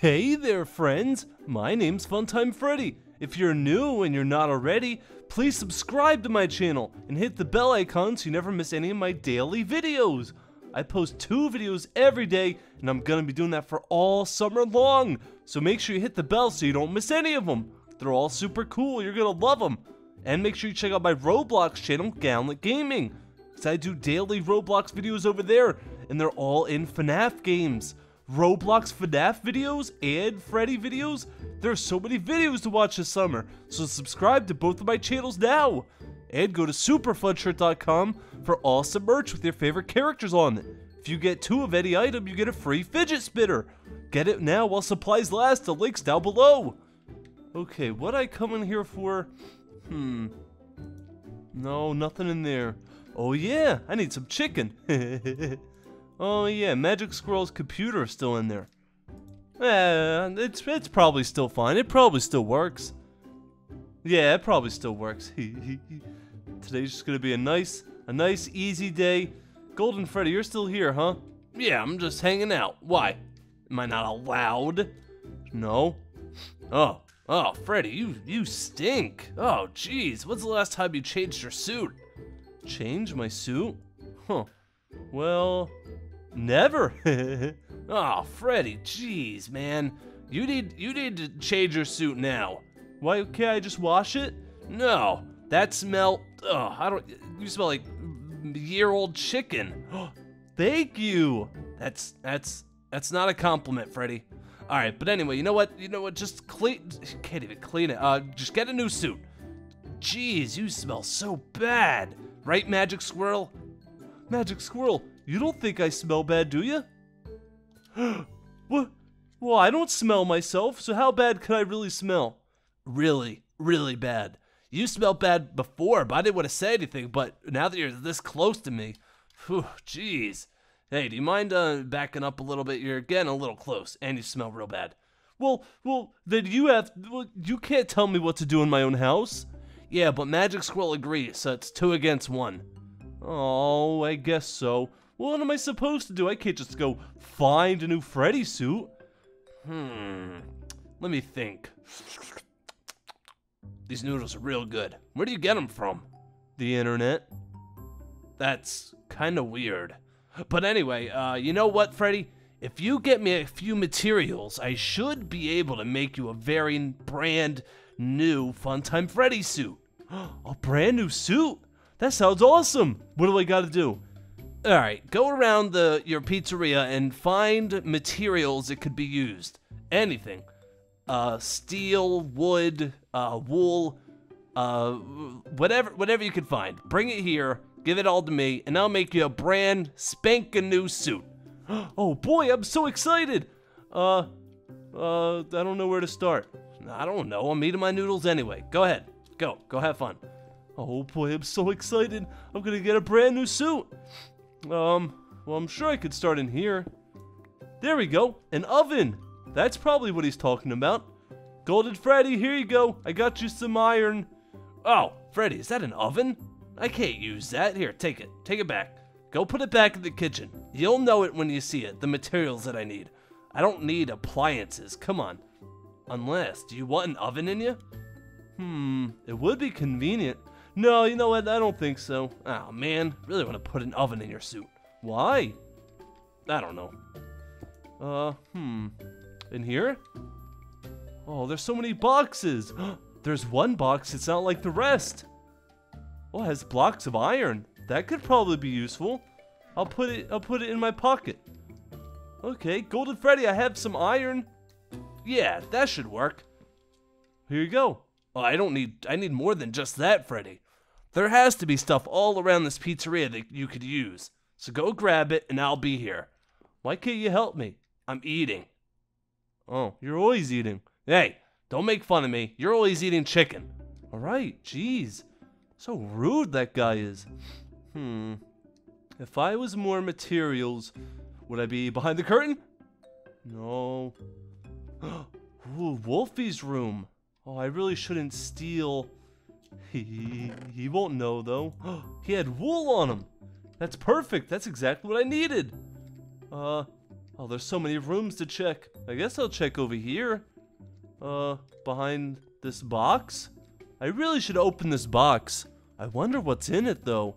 Hey there friends, my name's Funtime Freddy. If you're new and you're not already, please subscribe to my channel and hit the bell icon so you never miss any of my daily videos. I post 2 videos every day and I'm gonna be doing that for all summer long. So make sure you hit the bell so you don't miss any of them. They're all super cool, you're gonna love them. And make sure you check out my Roblox channel, Gallant Gaming, because I do daily Roblox videos over there and they're all in FNAF games. Roblox FNAF videos and Freddy videos. There are so many videos to watch this summer, so subscribe to both of my channels now. And go to SuperFunShirt.com for awesome merch with your favorite characters on it. If you get 2 of any item, you get a free fidget spinner. Get it now while supplies last, the link's down below. Okay, what I come in here for? No, nothing in there. Oh yeah, I need some chicken. Oh yeah, Magic Squirrel's computer is still in there. It's probably still fine. It probably still works. Yeah, it probably still works. Today's just gonna be a nice easy day. Golden Freddy, you're still here, huh? Yeah, I'm just hanging out. Why? Am I not allowed? No. Oh, Freddy, you stink. Oh, jeez, when's the last time you changed your suit? Change my suit? Huh. Well, never. Oh, Freddy, jeez, man. You need to change your suit now. Why can't I just wash it? No, that smell. Oh, you smell like year-old chicken. Thank you. That's not a compliment, Freddy. All right, but anyway, you know what? Just clean. Can't even clean it. Just get a new suit. Jeez, you smell so bad, right, Magic Squirrel? Magic Squirrel, you don't think I smell bad, do you? What? Well, I don't smell myself, so how bad could I really smell? Really, really bad. You smelled bad before, but I didn't want to say anything, but now that you're this close to me, whew, jeez. Hey, do you mind backing up a little bit? You're getting a little close, and you smell real bad. Well, then you can't tell me what to do in my own house. Yeah, but Magic Squirrel agrees, so it's 2 against 1. Oh, I guess so. What am I supposed to do? I can't just go find a new Freddy suit. Let me think. These noodles are real good. Where do you get them from? The internet. That's kind of weird. But anyway, you know what, Freddy? If you get me a few materials, I should be able to make you a very brand new Funtime Freddy suit. A brand new suit? That sounds awesome! What do I gotta do? Alright, go around your pizzeria and find materials that could be used. Anything. Steel, wood, wool, whatever you can find. Bring it here, give it all to me, and I'll make you a brand spankin' new suit. Oh boy, I'm so excited! I don't know where to start. I don't know, I'm eating my noodles anyway. Go ahead, go have fun. Oh boy, I'm so excited. I'm gonna get a brand new suit. Well, I'm sure I could start in here. There we go, an oven. That's probably what he's talking about. Golden Freddy, here you go. I got you some iron. Oh, Freddy, is that an oven? I can't use that. Here, take it back. Go put it back in the kitchen. You'll know it when you see it, the materials that I need. I don't need appliances, come on. Unless, do you want an oven in you? It would be convenient. No, you know what? I don't think so. Oh man, really want to put an oven in your suit. Why? I don't know. In here? Oh, there's so many boxes. There's one box. It's not like the rest. Oh, it has blocks of iron. That could probably be useful. I'll put it in my pocket. Okay, Golden Freddy, I have some iron. Yeah, that should work. Here you go. Oh, I need more than just that, Freddy. There has to be stuff all around this pizzeria that you could use. So go grab it and I'll be here. Why can't you help me? I'm eating. Oh, you're always eating. Hey, don't make fun of me. You're always eating chicken. All right, jeez. So rude that guy is. If I was more materials, would I be behind the curtain? No. Ooh, Wolfie's room. Oh, I really shouldn't steal. He won't know, though. He had wool on him. That's perfect. That's exactly what I needed. Oh, there's so many rooms to check. I guess I'll check over here. Behind this box? I really should open this box. I wonder what's in it, though.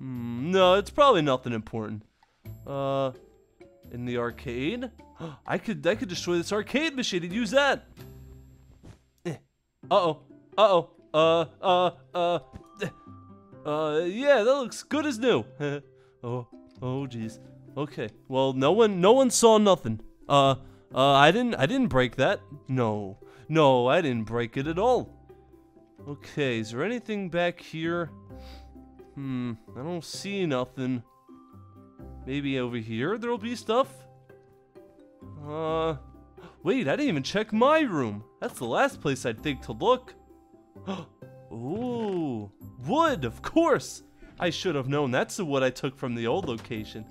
No, it's probably nothing important. In the arcade? I could destroy this arcade machine and use that! Uh-oh. Uh-oh. Yeah, that looks good as new. Oh geez. Okay. Well, no one saw nothing. I didn't break that. No, I didn't break it at all. Okay, is there anything back here? I don't see nothing. Maybe over here there'll be stuff? Wait, I didn't even check my room. That's the last place I'd think to look. Ooh, wood, of course. I should have known that's the wood I took from the old location.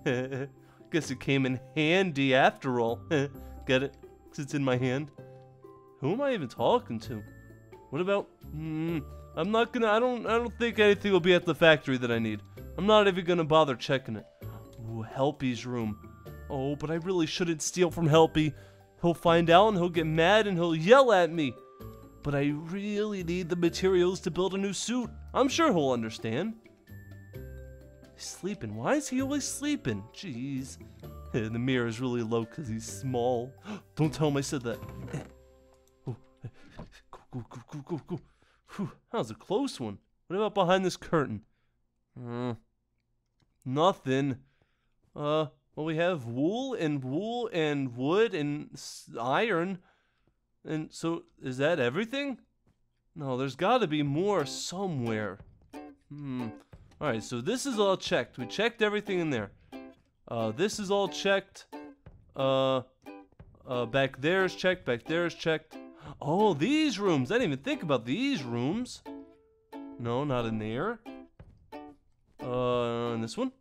Guess it came in handy after all. Get it? 'Cause it's in my hand. Who am I even talking to? What about? I'm not gonna. I don't think anything will be at the factory that I need. I'm not even gonna bother checking it. Ooh, Helpy's room. Oh, but I really shouldn't steal from Helpy. He'll find out and he'll get mad and he'll yell at me. But I really need the materials to build a new suit. I'm sure he'll understand. He's sleeping. Why is he always sleeping? Jeez. The mirror is really low because he's small. Don't tell him I said that. Go. Whew, that was a close one. What about behind this curtain? Nothing. Well, we have wool and wood and iron. And so, is that everything? No, there's gotta be more somewhere. Alright, so this is all checked. We checked everything in there. This is all checked. Back there is checked. Back there is checked. Oh, these rooms. I didn't even think about these rooms. No, not in there. And this one.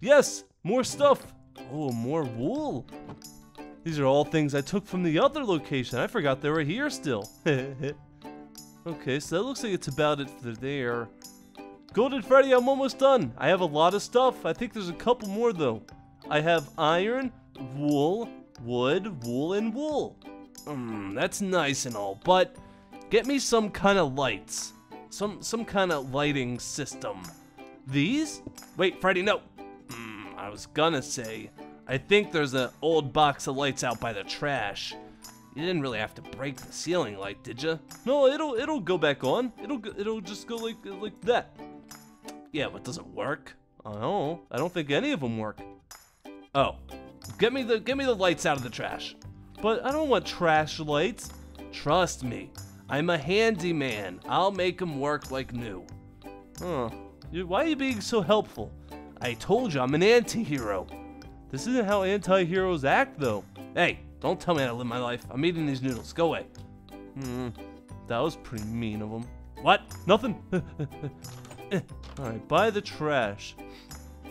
Yes! More stuff! Oh, more wool. These are all things I took from the other location. I forgot they were here still. Okay, so that looks like it's about it for there. Golden Freddy, I'm almost done. I have a lot of stuff. I think there's a couple more, though. I have iron, wool, wood, wool, and wool. That's nice and all, but get me some kind of lights. Some kind of lighting system. These? Wait, Freddy, no. I was gonna say, I think there's an old box of lights out by the trash. You didn't really have to break the ceiling light, did you? No, it'll go back on. It'll just go like that. Yeah, but does it work? Oh, I don't think any of them work. Oh, get me the lights out of the trash. But I don't want trash lights. Trust me, I'm a handyman. I'll make them work like new. Huh? Why are you being so helpful? I told you I'm an anti-hero. This isn't how anti-heroes act, though. Hey, don't tell me how to live my life. I'm eating these noodles. Go away. That was pretty mean of him. What? Nothing. All right, by the trash.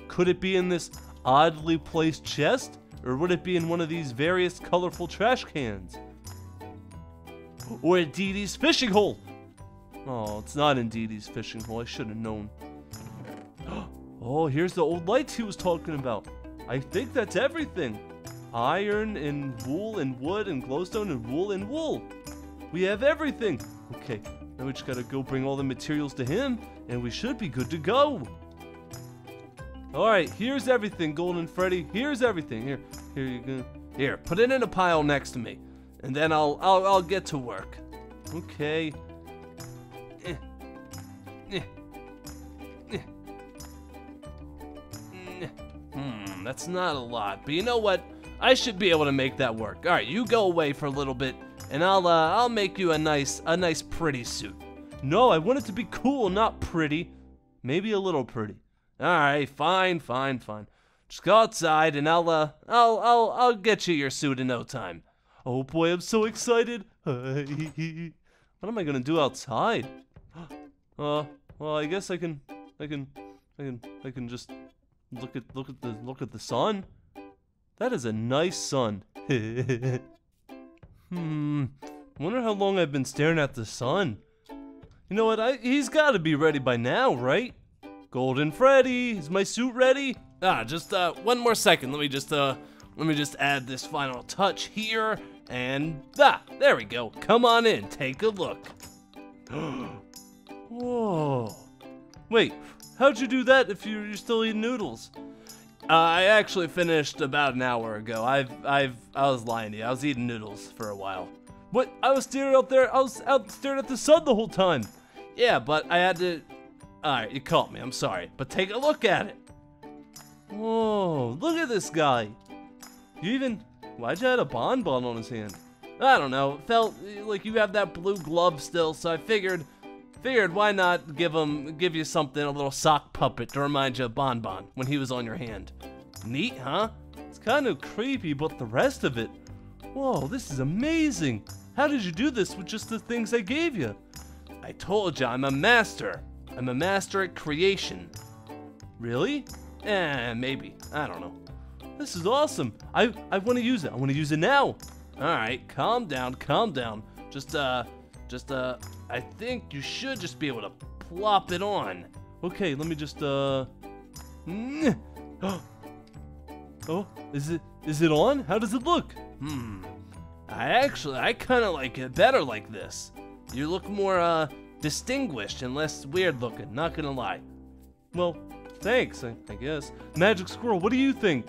Could it be in this oddly placed chest? Or would it be in one of these various colorful trash cans? Or in Dee Dee's fishing hole? Oh, it's not in Dee Dee's fishing hole. I should have known. Oh, here's the old lights he was talking about. I think that's everything. Iron and wool and wood and glowstone and wool and wool. We have everything. Okay, now we just gotta go bring all the materials to him and we should be good to go. Alright, here's everything, Golden Freddy. Here's everything. Here you go. Here, put it in a pile next to me. And then I'll get to work. Okay. That's not a lot, but you know what? I should be able to make that work. All right, you go away for a little bit, and I'll make you a nice pretty suit. No, I want it to be cool, not pretty. Maybe a little pretty. All right, fine. Just go outside, and I'll get you your suit in no time. Oh boy, I'm so excited. What am I gonna do outside? Well, I guess I can just. Look at the sun. That is a nice sun. Wonder how long I've been staring at the sun. You know what? He's got to be ready by now, right? Golden Freddy, is my suit ready? Just 1 more second. Let me just Let me just add this final touch here, and there we go. Come on in, take a look. Whoa. Wait, how'd you do that if you're still eating noodles? I actually finished about an hour ago. I was lying to you. I was eating noodles for a while. What? I was staring out there. I was out staring at the sun the whole time. Yeah, but I had to. Alright, you caught me. I'm sorry. But take a look at it. Whoa, look at this guy. You even. Why'd you have a Bon Bon on his hand? I don't know. It felt like you have that blue glove still, so I figured why not give you something, a little sock puppet to remind you of Bon Bon when he was on your hand. Neat, huh? It's kind of creepy, but the rest of it. Whoa, this is amazing. How did you do this with just the things I gave you? I told you, I'm a master. I'm a master at creation. Really? Maybe. I don't know. This is awesome. I want to use it. I want to use it now. Alright, calm down, calm down. Just I think you should just be able to plop it on. Okay, let me just, Oh, is it on? How does it look? I kind of like it better like this. You look more, distinguished and less weird looking, not gonna lie. Well, thanks, I guess. Magic Squirrel, what do you think?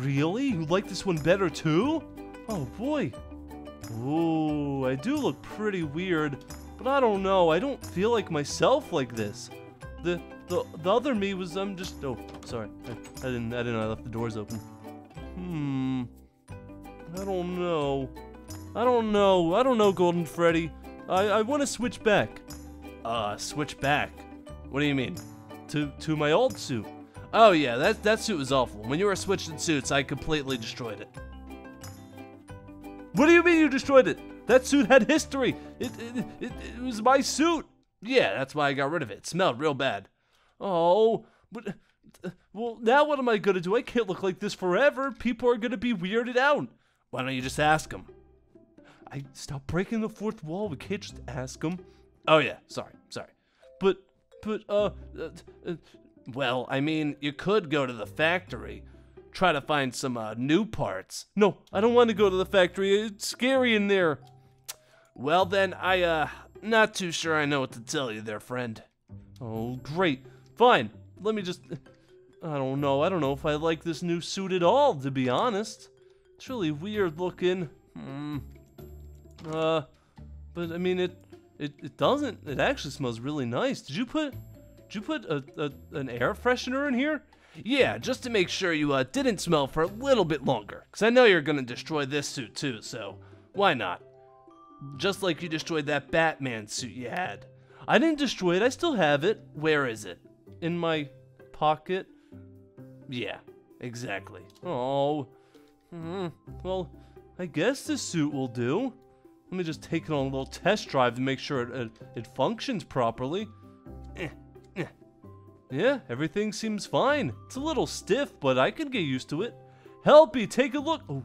Really? You like this one better too? Oh boy. Ooh, I do look pretty weird, but I don't know. I don't feel like myself like this. The other me was oh, sorry. I left the doors open. I don't know, Golden Freddy. I want to switch back. Switch back? What do you mean? To my old suit. Oh yeah, that suit was awful. When you were switching suits, I completely destroyed it. What do you mean you destroyed it? That suit had history. It was my suit. Yeah, that's why I got rid of it. It smelled real bad. Oh, but well, now what am I gonna do? I can't look like this forever. People are gonna be weirded out. Why don't you just ask them? I stop breaking the fourth wall. We can't just ask them. Oh yeah, sorry. But well, I mean, you could go to the factory. Try to find some new parts. No, I don't want to go to the factory. It's scary in there. Well then, I not too sure I know what to tell you there, friend. Oh, great. Fine. Let me just I don't know if I like this new suit at all, to be honest. It's really weird looking. But I mean it actually smells really nice. Did you put an air freshener in here? Yeah, just to make sure you didn't smell for a little bit longer. Because I know you're going to destroy this suit too, so why not? Just like you destroyed that Batman suit you had. I didn't destroy it, I still have it. Where is it? In my pocket? Yeah, exactly. Oh, well, I guess this suit will do. Let me just take it on a little test drive to make sure it functions properly. Yeah, everything seems fine. It's a little stiff, but I could get used to it. Helpy, take a look. Oh,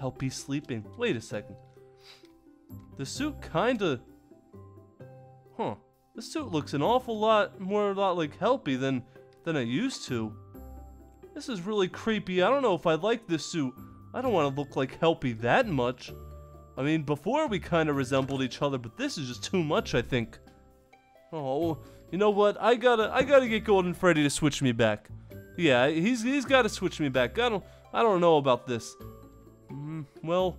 Helpy's sleeping. Wait a second. The suit kinda... Huh. The suit looks an awful lot more like Helpy than I used to. This is really creepy. I don't know if I like this suit. I don't want to look like Helpy that much. I mean, before we kinda resembled each other, but this is just too much, I think. Oh... You know what? I gotta get Golden Freddy to switch me back. Yeah, he's gotta switch me back. I don't know about this. Well,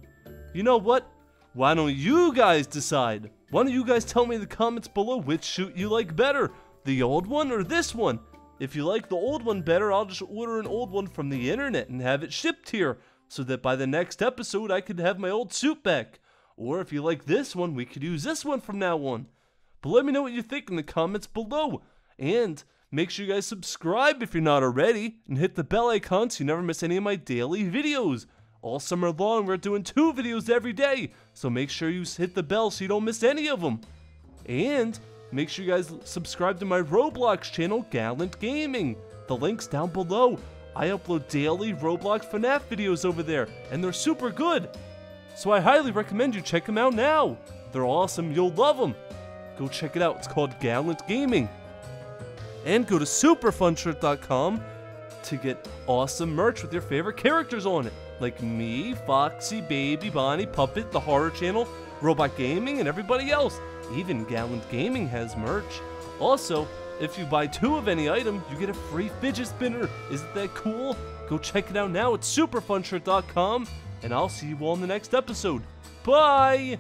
you know what? Why don't you guys decide? Why don't you guys tell me in the comments below which suit you like better, the old one or this one? If you like the old one better, I'll just order an old one from the internet and have it shipped here, so that by the next episode I could have my old suit back. Or if you like this one, we could use this one from now on. But let me know what you think in the comments below. And make sure you guys subscribe if you're not already. And hit the bell icon so you never miss any of my daily videos. All summer long, we're doing 2 videos every day. So make sure you hit the bell so you don't miss any of them. And make sure you guys subscribe to my Roblox channel, Gallant Gaming. The link's down below. I upload daily Roblox FNAF videos over there. And they're super good. So I highly recommend you check them out now. They're awesome. You'll love them. Go check it out. It's called Gallant Gaming. And go to SuperFunShirt.com to get awesome merch with your favorite characters on it, like me, Foxy, Baby, Bonnie, Puppet, The Horror Channel, Robot Gaming, and everybody else. Even Gallant Gaming has merch. Also, if you buy 2 of any item, you get a free fidget spinner. Isn't that cool? Go check it out now at SuperFunShirt.com, and I'll see you all in the next episode. Bye!